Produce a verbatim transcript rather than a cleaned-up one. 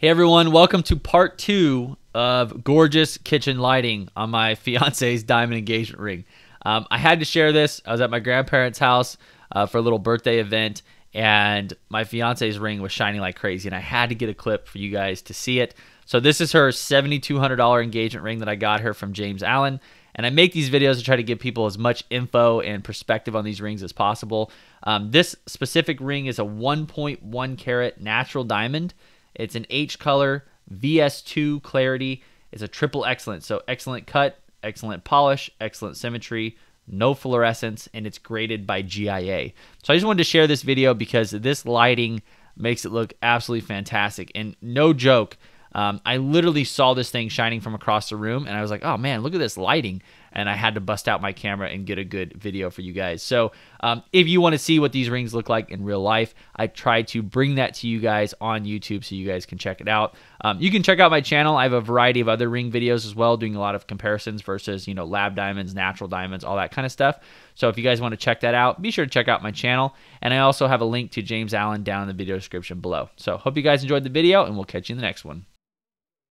Hey everyone, welcome to part two of gorgeous kitchen lighting on my fiance's diamond engagement ring. Um, I had to share this. I was at my grandparents' house uh, for a little birthday event, and my fiance's ring was shining like crazy, and I had to get a clip for you guys to see it. So this is her seven thousand two hundred dollar engagement ring that I got her from James Allen. And I make these videos to try to give people as much info and perspective on these rings as possible. Um, this specific ring is a one point one carat natural diamond. It's an H color, V S two clarity. It's a triple excellence. So excellent cut, excellent polish, excellent symmetry, no fluorescence, and it's graded by G I A. So I just wanted to share this video because this lighting makes it look absolutely fantastic. And no joke, um, I literally saw this thing shining from across the room, and I was like, oh man, look at this lighting. And I had to bust out my camera and get a good video for you guys. So um, if you want to see what these rings look like in real life, I try to bring that to you guys on YouTube so you guys can check it out. Um, you can check out my channel. I have a variety of other ring videos as well, doing a lot of comparisons versus, you know, lab diamonds, natural diamonds, all that kind of stuff. So if you guys want to check that out, be sure to check out my channel. And I also have a link to James Allen down in the video description below. So hope you guys enjoyed the video, and we'll catch you in the next one.